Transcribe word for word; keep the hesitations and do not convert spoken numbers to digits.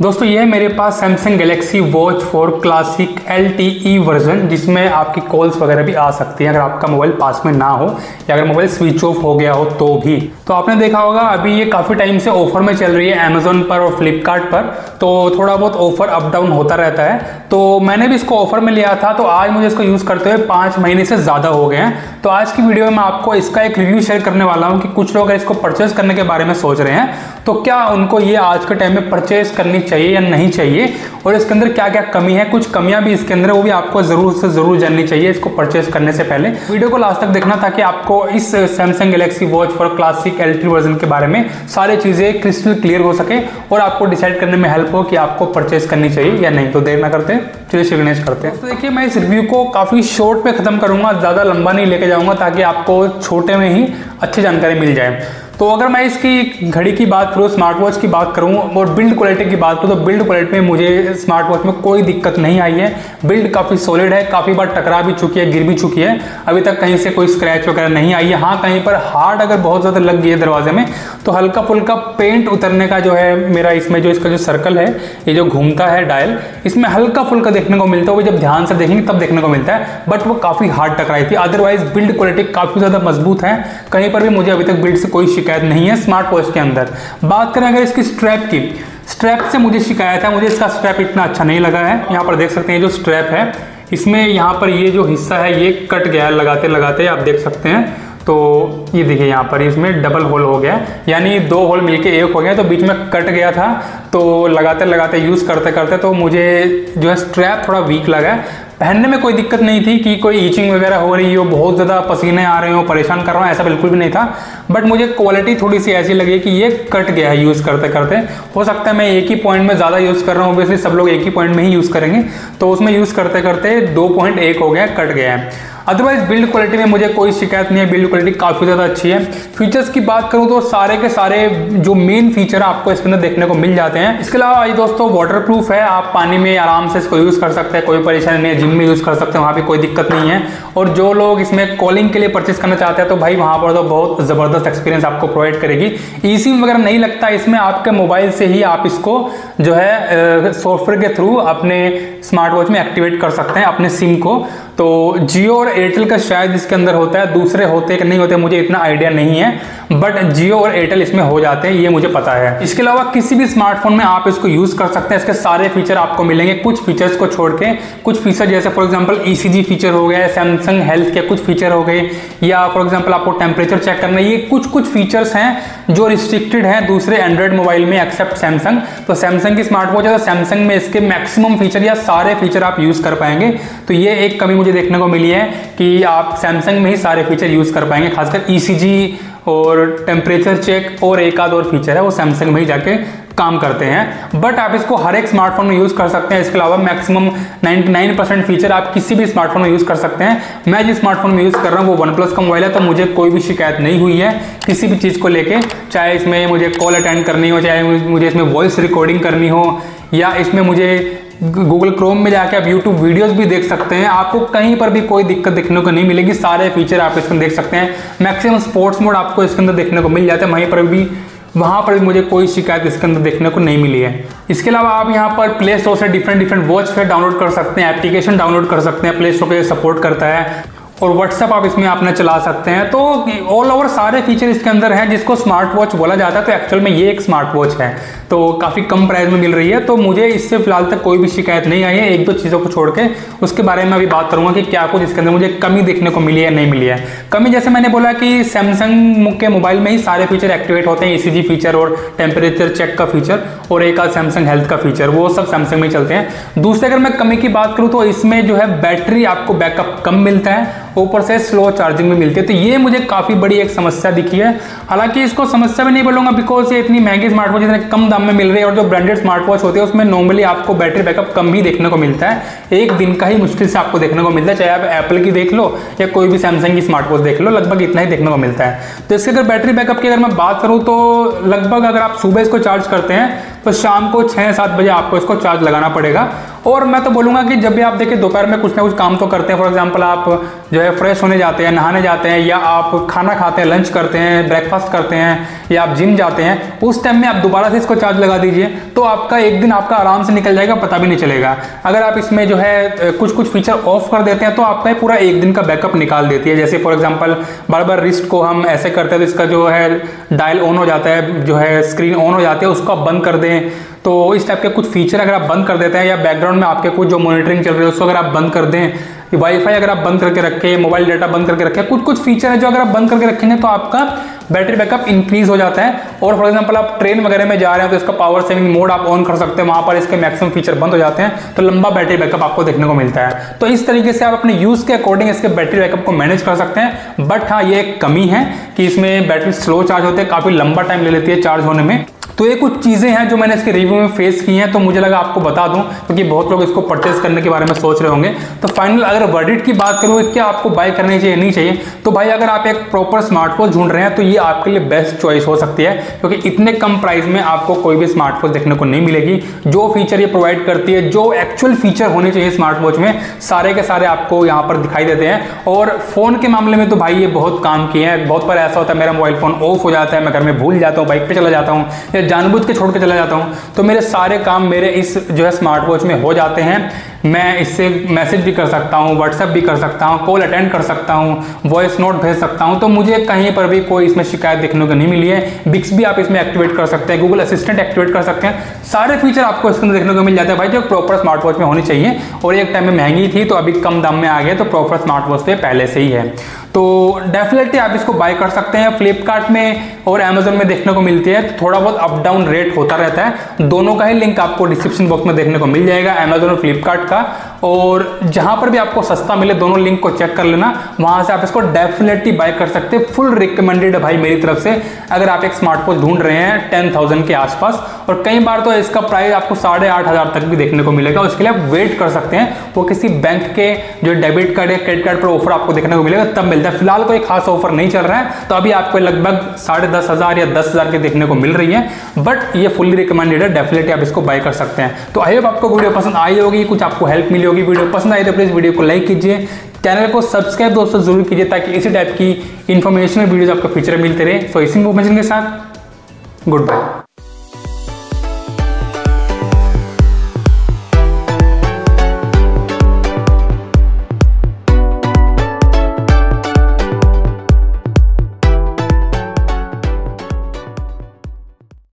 दोस्तों ये है मेरे पास Samsung Galaxy watch four classic L T E version, जिसमें आपकी कॉल्स वगैरह भी आ सकती हैं अगर आपका मोबाइल पास में ना हो या अगर मोबाइल स्विच ऑफ हो गया हो तो भी। तो आपने देखा होगा अभी ये काफ़ी टाइम से ऑफर में चल रही है अमेजोन पर और फ्लिपकार्ट पर, तो थोड़ा बहुत ऑफर अप डाउन होता रहता है। तो मैंने भी इसको ऑफर में लिया था, तो आज मुझे इसको यूज़ करते हुए पाँच महीने से ज़्यादा हो गए हैं। तो आज की वीडियो में मैं आपको इसका एक रिव्यू शेयर करने वाला हूँ कि कुछ लोग अगर इसको परचेज़ करने के बारे में सोच रहे हैं तो क्या उनको ये आज के टाइम में परचेज़ करनी चाहिए या नहीं चाहिए, और इसके अंदर क्या क्या कमी है, कुछ कमियां भी इसके अंदर वो भी आपको जरूर से जरूर जाननी चाहिए इसको परचेस करने से पहले। वीडियो को लास्ट तक देखना ताकि आपको इस Samsung Galaxy watch four classic L T E version के बारे में सारी चीज़ें क्रिस्टल क्लियर हो सके और आपको डिसाइड करने में हेल्प हो कि आपको परचेस करनी चाहिए या नहीं। तो देर ना करते चलिए शुरुआत करते हैं। तो देखिए मैं इस रिव्यू को काफ़ी शॉर्ट में ख़त्म करूँगा, ज़्यादा लंबा नहीं लेके जाऊँगा ताकि आपको छोटे में ही अच्छी जानकारी मिल जाए। तो अगर मैं इसकी घड़ी की बात करूँ, स्मार्ट वॉच की बात करूँ और बिल्ड क्वालिटी की बात करूँ तो बिल्ड क्वालिटी में मुझे स्मार्ट वॉच में कोई दिक्कत नहीं आई है। बिल्ड काफ़ी सॉलिड है, काफ़ी बार टकरा भी चुकी है, गिर भी चुकी है, अभी तक कहीं से कोई स्क्रैच वगैरह नहीं आई है। हाँ, कहीं पर हार्ड अगर बहुत ज़्यादा लग गई है दरवाजे में तो हल्का फुल्का पेंट उतरने का जो है मेरा इसमें जो इसका जो सर्कल है ये जो घूमता है डायल इसमें हल्का फुल्का देखने को मिलता है, वो जब ध्यान से देखेंगे तब देखने को मिलता है, बट वो काफ़ी हार्ड टकराई थी। अदरवाइज बिल्ड क्वालिटी काफ़ी ज़्यादा मजबूत है, कहीं पर भी मुझे अभी तक बिल्ड से कोई शिकायत नहीं है स्मार्ट वॉच के अंदर। बात करें अगर इसकी स्ट्रैप की, स्ट्रैप से मुझे शिकायत है, मुझे इसका स्ट्रैप इतना अच्छा नहीं लगा है। यहाँ पर देख सकते हैं जो स्ट्रैप है इसमें यहाँ पर ये जो हिस्सा है ये कट गया है लगाते लगाते, आप देख सकते हैं। तो ये देखिए यहाँ पर इसमें डबल होल हो गया, यानी दो होल मिलके एक हो गया, तो बीच में कट गया था। तो लगाते लगाते यूज़ करते करते तो मुझे जो है स्ट्रैप थोड़ा वीक लगा। पहनने में कोई दिक्कत नहीं थी कि कोई ईचिंग वगैरह हो रही हो, बहुत ज़्यादा पसीने आ रहे हो, परेशान कर रहा हूँ, ऐसा बिल्कुल भी नहीं था। बट मुझे क्वालिटी थोड़ी सी ऐसी लगी कि ये कट गया है यूज़ करते करते। हो सकता है मैं एक ही पॉइंट में ज़्यादा यूज़ कर रहा हूँ, ऑब्वियसली सब लोग एक ही पॉइंट में ही यूज़ करेंगे, तो उसमें यूज़ करते करते दो पॉइंट एक हो गया, कट गया है। अदरवाइज बिल्ड क्वालिटी में मुझे कोई शिकायत नहीं है, बिल्ड क्वालिटी काफ़ी ज़्यादा अच्छी है। फीचर्स की बात करूँ तो सारे के सारे जो मेन फीचर आपको इसके अंदर देखने को मिल जाते हैं। इसके अलावा ये दोस्तों वाटरप्रूफ है, आप पानी में आराम से इसको यूज़ कर सकते हैं, कोई परेशानी नहीं है। जिम में यूज़ कर सकते हैं, वहाँ पर कोई दिक्कत नहीं है। और जो लोग इसमें कॉलिंग के लिए परचेस करना चाहते हैं तो भाई वहाँ पर तो बहुत ज़बरदस्त एक्सपीरियंस आपको प्रोवाइड करेगी। ई सिम वगैरह नहीं लगता इसमें, आपके मोबाइल से ही आप इसको जो है सॉफ्टवेयर के थ्रू अपने स्मार्ट वॉच में एक्टिवेट कर सकते हैं अपने सिम को। तो जियो और एयरटेल का शायद इसके अंदर होता है, दूसरे होते कि नहीं होते मुझे इतना आइडिया नहीं है, बट जियो और एयरटेल इसमें हो जाते हैं ये मुझे पता है। इसके अलावा किसी भी स्मार्टफोन में आप इसको यूज़ कर सकते हैं, इसके सारे फीचर आपको मिलेंगे, कुछ फीचर्स को छोड़ के। कुछ फीचर जैसे for example E C G feature हो गया, सैमसंग हेल्थ के कुछ फीचर हो गए, या फॉर एग्जाम्पल आपको टेम्परेचर चेक करना, ये कुछ कुछ फीचर्स हैं जो रिस्ट्रिक्टेड हैं दूसरे एंड्रॉयड मोबाइल में एक्सेप्ट सैमसंग। तो सैमसंग की स्मार्ट वॉच है तो सैमसंग में इसके मैक्सिमम फीचर या सारे फीचर आप यूज़ कर पाएंगे। तो ये एक कमी मुझे देखने को मिली है कि आप सैमसंग में ही सारे फीचर यूज़ कर पाएंगे, खासकर ई सी जी और टेम्परेचर चेक और एक आध और फीचर है वो सैमसंग में ही जाके काम करते हैं, बट आप इसको हर एक स्मार्टफोन में यूज़ कर सकते हैं। इसके अलावा मैक्सिमम निन्यानवे परसेंट फीचर आप किसी भी स्मार्टफोन में यूज़ कर सकते हैं। मैं जिस स्मार्टफोन में यूज़ कर रहा हूँ वो वन प्लस का मोबाइल है, तो मुझे कोई भी शिकायत नहीं हुई है किसी भी चीज़ को लेके, चाहे इसमें मुझे कॉल अटेंड करनी हो, चाहे मुझे इसमें वॉइस रिकॉर्डिंग करनी हो, या इसमें मुझे गूगल क्रोम में जाके आप यूट्यूब वीडियोस भी देख सकते हैं। आपको कहीं पर भी कोई दिक्कत देखने को नहीं मिलेगी, सारे फीचर आप इसमें देख सकते हैं। मैक्सिमम स्पोर्ट्स मोड आपको इसके अंदर देखने को मिल जाता है, वहीं पर भी वहाँ पर भी मुझे कोई शिकायत इसके अंदर देखने को नहीं मिली है। इसके अलावा आप यहाँ पर प्ले स्टोर से डिफरेंट डिफरेंट वॉच पे डाउनलोड कर सकते हैं, एप्लीकेशन डाउनलोड कर सकते हैं, प्ले स्टोर के सपोर्ट करता है, और व्हाट्सएप आप इसमें अपना चला सकते हैं। तो ऑल ओवर सारे फीचर इसके अंदर हैं जिसको स्मार्ट वॉच बोला जाता है। तो एक्चुअल में ये एक स्मार्ट वॉच है, तो काफ़ी कम प्राइस में मिल रही है, तो मुझे इससे फिलहाल तक कोई भी शिकायत नहीं आई है। एक दो चीज़ों को छोड़ के उसके बारे में अभी बात करूँगा कि क्या कुछ इसके अंदर मुझे कमी देखने को मिली है नहीं मिली है। कमी जैसे मैंने बोला कि सैमसंग के मोबाइल में ही सारे फीचर एक्टिवेट होते हैं, ई सी जी फीचर और टेम्परेचर चेक का फीचर और एक आध सैमसंग हेल्थ का फीचर, वो सब सैमसंग में चलते हैं। दूसरे अगर मैं कमी की बात करूँ तो इसमें जो है बैटरी आपको बैकअप कम मिलता है, ऊपर से स्लो चार्जिंग भी मिलती है। तो ये मुझे काफ़ी बड़ी एक समस्या दिखी है। हालांकि इसको समस्या भी नहीं बोलूँगा बिकॉज ये इतनी महंगी स्मार्ट वॉच इतने कम दाम में मिल रही है, और जो ब्रांडेड स्मार्ट वॉच होती है उसमें नॉर्मली आपको बैटरी बैकअप कम ही देखने को मिलता है, एक दिन का ही मुश्किल से आपको देखने को मिलता है। चाहे आप एप्पल की देख लो या कोई भी सैमसंग की स्मार्ट वॉच देख लो, लगभग इतना ही देखने को मिलता है। तो इसके अगर बैटरी बैकअप की अगर मैं बात करूँ तो लगभग अगर आप सुबह इसको चार्ज करते हैं तो शाम को छः सात बजे आपको इसको चार्ज लगाना पड़ेगा, और मैं तो बोलूँगा कि जब भी आप देखें दोपहर में कुछ ना कुछ काम तो करते हैं, फॉर एग्जांपल आप जो है फ्रेश होने जाते हैं, नहाने जाते हैं, या आप खाना खाते हैं, लंच करते हैं, ब्रेकफास्ट करते हैं, या आप जिम जाते हैं, उस टाइम में आप दोबारा से इसको चार्ज लगा दीजिए तो आपका एक दिन आपका आराम से निकल जाएगा, पता भी नहीं चलेगा। अगर आप इसमें जो है कुछ कुछ फीचर ऑफ कर देते हैं तो आपका पूरा एक दिन का बैकअप निकाल देती है। जैसे फॉर एग्जाम्पल बार बार रिस्ट को हम ऐसे करते हैं तो इसका जो है डायल ऑन हो जाता है, जो है स्क्रीन ऑन हो जाती है, उसको आप बंद कर दें। तो इस टाइप के कुछ फीचर अगर आप बंद कर देते हैं, या बैकग्राउंड में आपके कुछ जो मॉनिटरिंग चल रही है उसको अगर आप बंद कर दें, वाईफाई अगर आप बंद करके रखें, मोबाइल डाटा बंद करके रखें, कुछ कुछ फीचर है जो अगर आप बंद करके रखेंगे तो आपका बैटरी बैकअप इंक्रीज हो जाता है। और फॉर एग्जांपल आप ट्रेन वगैरह में जा रहे हैं तो इसका पावर सेविंग मोड आप ऑन कर सकते हैं, वहाँ पर इसके मैक्सिमम फीचर बंद हो जाते हैं तो लंबा बैटरी बैकअप आपको देखने को मिलता है। तो इस तरीके से आप अपने यूज़ के अकॉर्डिंग इसके बैटरी बैकअप को मैनेज कर सकते हैं। बट हाँ, ये एक कमी है कि इसमें बैटरी स्लो चार्ज होते हैं, काफ़ी लंबा टाइम ले लेती है चार्ज होने में। तो ये कुछ चीज़ें हैं जो मैंने इसके रिव्यू में फेस की हैं, तो मुझे लगा आपको बता दूं क्योंकि बहुत लोग इसको परचेस करने के बारे में सोच रहे होंगे। तो फाइनल अगर वर्डिट की बात करूँ क्या आपको बाय करनी चाहिए नहीं चाहिए, तो भाई अगर आप एक प्रॉपर स्मार्टफोन ढूंढ रहे हैं तो ये आपके लिए बेस्ट चॉइस हो सकती है, क्योंकि इतने कम प्राइस में आपको कोई भी स्मार्टफोन देखने को नहीं मिलेगी। जो फीचर ये प्रोवाइड करती है, जो एक्चुअल फीचर होने चाहिए स्मार्टवॉच में, सारे के सारे आपको यहाँ पर दिखाई देते हैं। और फ़ोन के मामले में तो भाई ये बहुत काम किए हैं। बहुत बार ऐसा होता है मेरा मोबाइल फ़ोन ऑफ हो जाता है, मैं घर में भूल जाता हूँ, बाइक पर चला जाता हूँ, जानबूझ के छोड़ के चला जाता हूँ, तो मेरे सारे काम मेरे इस जो है स्मार्ट वॉच में हो जाते हैं। मैं इससे मैसेज भी कर सकता हूँ, व्हाट्सएप भी कर सकता हूँ, कॉल अटेंड कर सकता हूँ, वॉइस नोट भेज सकता हूँ, तो मुझे कहीं पर भी कोई इसमें शिकायत देखने को नहीं मिली है। बिक्स भी आप इसमें एक्टिवेट कर सकते हैं, गूगल असिस्टेंट एक्टिवेट कर सकते हैं, सारे फीचर आपको इसके अंदर देखने को मिल जाते हैं भाई, जो प्रॉपर स्मार्ट वॉच में होनी चाहिए। और एक टाइम में महंगी थी तो अभी कम दाम में आ गया, तो प्रॉपर स्मार्ट वॉच पे पहले से ही है, तो डेफिनेटली आप इसको बाय कर सकते हैं। फ्लिपकार्ट में और अमेजोन में देखने को मिलती है, तो थोड़ा बहुत अप डाउन रेट होता रहता है। दोनों का ही लिंक आपको डिस्क्रिप्शन बॉक्स में देखने को मिल जाएगा, अमेजोन और फ्लिपकार्ट का। और जहाँ पर भी आपको सस्ता मिले दोनों लिंक को चेक कर लेना, वहाँ से आप इसको डेफिनेटली बाय कर सकते हैं। फुल रिकमेंडेड है भाई मेरी तरफ से, अगर आप एक स्मार्टफोन ढूंढ रहे हैं टेन थाउजेंड के आसपास। और कई बार तो इसका प्राइस आपको साढ़े आठ हज़ार तक भी देखने को मिलेगा, उसके लिए आप वेट कर सकते हैं। वो किसी बैंक के जो डेबिट कार्ड या क्रेडिट कार्ड पर ऑफर आपको देखने को मिलेगा तब। फिलहाल कोई खास ऑफर नहीं चल रहा है, तो अभी आपको लगभग साढ़े दस हजार या दस हजार के देखने को मिल रही है, बट ये फुल्ली रिकमेंडेड है, डेफिनेटली आप इसको बाय कर सकते हैं। तो आई होप आपको वीडियो पसंद आई होगी, कुछ आपको हेल्प मिली होगी। वीडियो पसंद आई तो प्लीज वीडियो को लाइक कीजिए, चैनल को सब्सक्राइब दोस्तों जरूर कीजिए, ताकि इसी टाइप की इंफॉर्मेशनल वीडियोज आपको फ्यूचर में मिलते रहे। सो इसी इंफॉर्मेशन के साथ गुड बाय।